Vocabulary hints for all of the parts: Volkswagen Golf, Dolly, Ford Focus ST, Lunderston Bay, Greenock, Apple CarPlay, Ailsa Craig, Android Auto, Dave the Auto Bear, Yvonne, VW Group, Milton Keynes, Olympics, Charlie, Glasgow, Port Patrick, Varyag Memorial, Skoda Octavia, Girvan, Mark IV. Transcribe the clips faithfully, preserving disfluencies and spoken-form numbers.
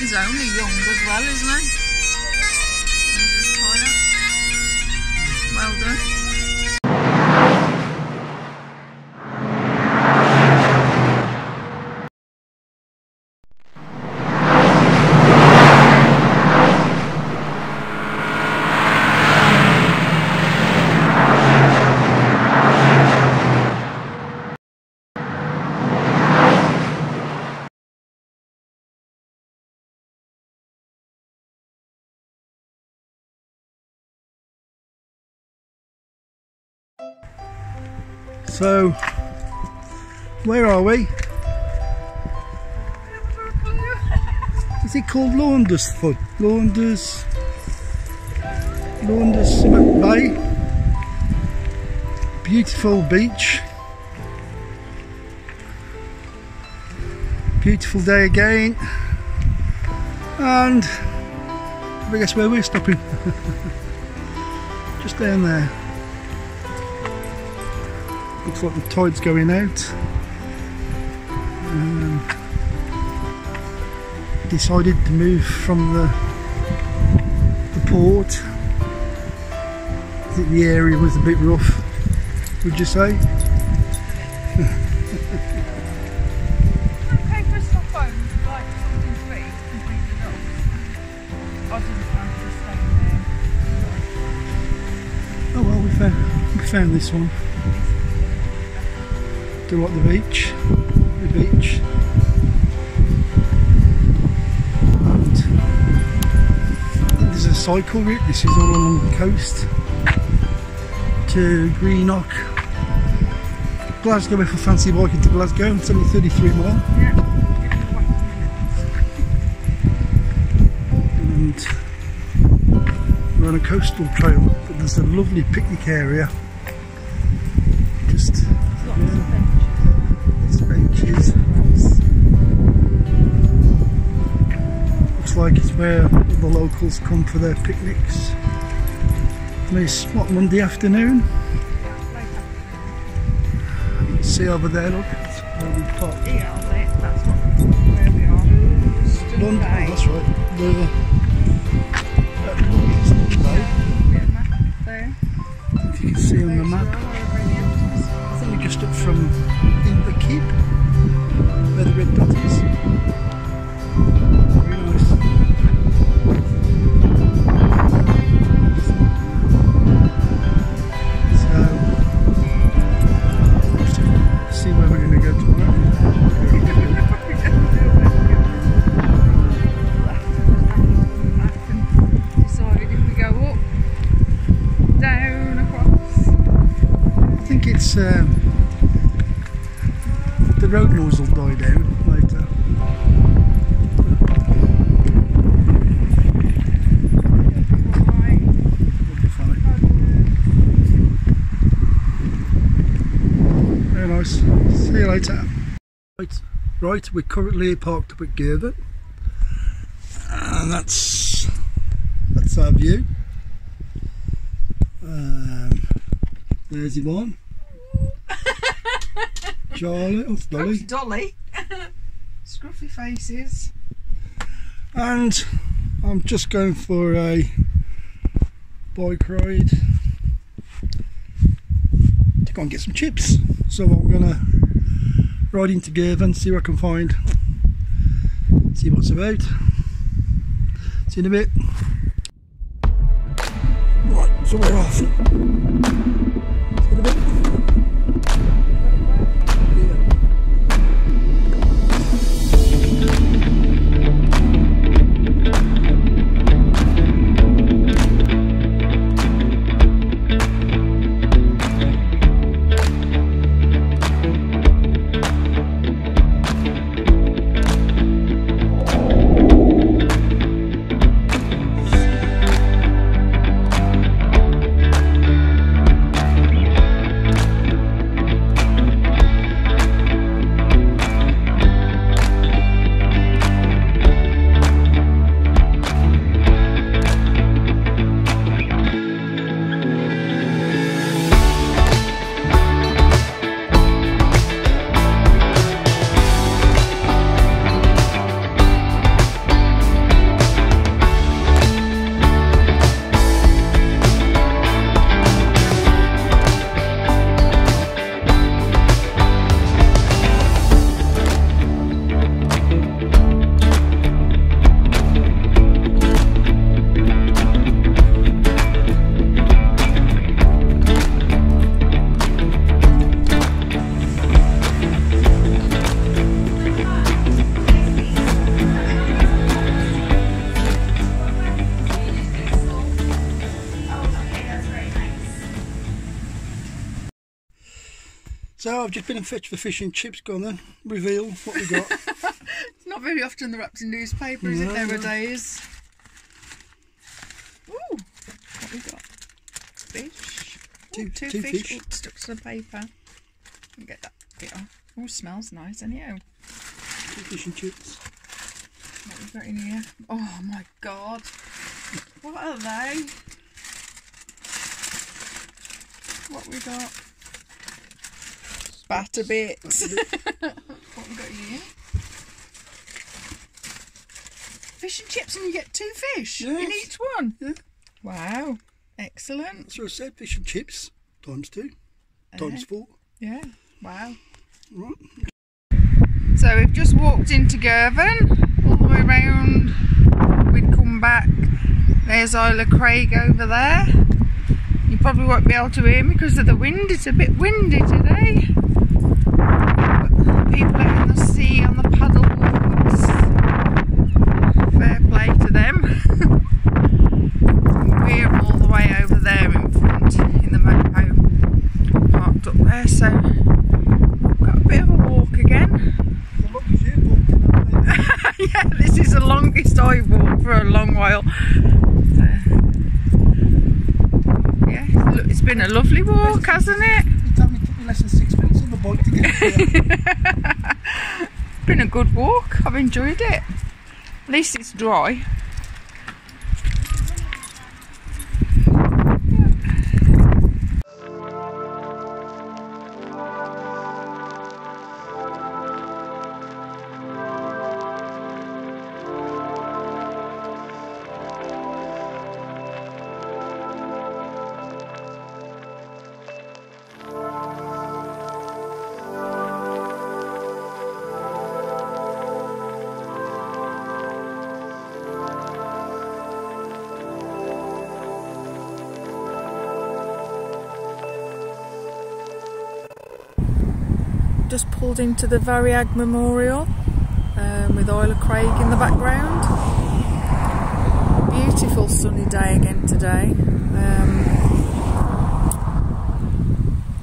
He's only young as well, isn't he? Well done. So, where are we? Is it called Lunderston? Launders, Lunderston Bay. Beautiful beach. Beautiful day again. And I guess where we're stopping. Just down there. Looks like the tide's going out. Um, decided to move from the, the port. I think the area was a bit rough, would you say? Okay for someone like something to eat completely rough. I didn't fancy staying there. Oh well, we found, we found this one. Do you like the beach? The beach. And there's a cycle route. This is all along the coast to Greenock. Glasgow, if I fancy biking to Glasgow, it's only thirty-three mile. Yeah. And we're on a coastal trail, but there's a lovely picnic area. Just. Benches. Looks like it's where the locals come for their picnics. Nice, what, Monday afternoon? You can see over there, look, that's where we parked. Yeah, that's where we are. Lund Bay. That's right. We're Lunderston Bay. I think you can see on the map. Just up from in the keep where the red dot is. Very nice. So we'll see where we're going to go tomorrow. I can decide if we go up, down, across. I think it's um, the road noise will die down later. It'll be fine. Very nice. See you later. Right, right, we're currently parked up at Girvan. And that's that's our view. Um, there's Yvonne. Charlie, oh, Dolly. Dolly. Scruffy faces. And I'm just going for a bike ride to go and get some chips. So I'm gonna ride into Girvan, see what I can find, see what's about. See you in a bit. Right, so we're off. See you in a bit. So I've just been and fetched the fish and chips. Go on then, reveal what we got. It's not very often they're wrapped in newspaper, is no, it, nowadays? No. Ooh, what we got? Fish. Two, Ooh, two, two fish, fish. Ooh, stuck to the paper. Let me get that bit off. Ooh, smells nice, anyhow. Two fish and chips. What we got in here? Oh my God. What are they? What we got? Batter bits. What we got here? Fish and chips, and you get two fish yes. in each one. Yeah. Wow, excellent. That's what I said. Fish and chips times two, uh, times four. Yeah. Wow. Right. So we've just walked into Girvan, all the way round. We'd come back. There's Ailsa Craig over there. You probably won't be able to hear me because of the wind. It's a bit windy today. People out on the sea on the paddleboards. Fair play to them. We're all the way over there in front in the motorhome parked up there. So we've got a bit of a walk again. As long as you've walked in that way. Yeah, this is the longest I've walked for a long while. It's been a lovely walk, hasn't it? You told me it took me less than six minutes on the bike to get here. It's been a good walk. I've enjoyed it. At least it's dry. Just pulled into the Varyag Memorial um, with Ailsa Craig in the background. Beautiful sunny day again today. Um,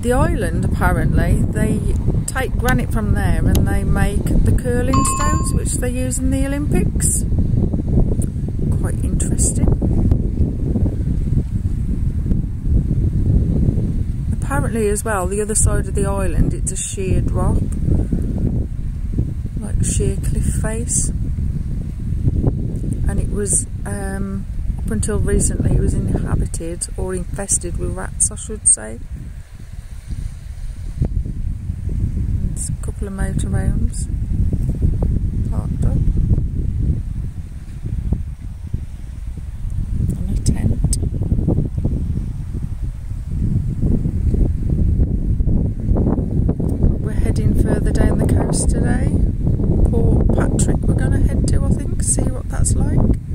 the island, apparently, they take granite from there and they make the curling stones which they use in the Olympics. Quite interesting. Apparently as well, the other side of the island, it's a sheer drop, like sheer cliff face, and it was um, up until recently it was inhabited or infested with rats, I should say. And there's a couple of motorhomes parked up and a tent. Today, Port Patrick, we're going to head to, I think, see what that's like.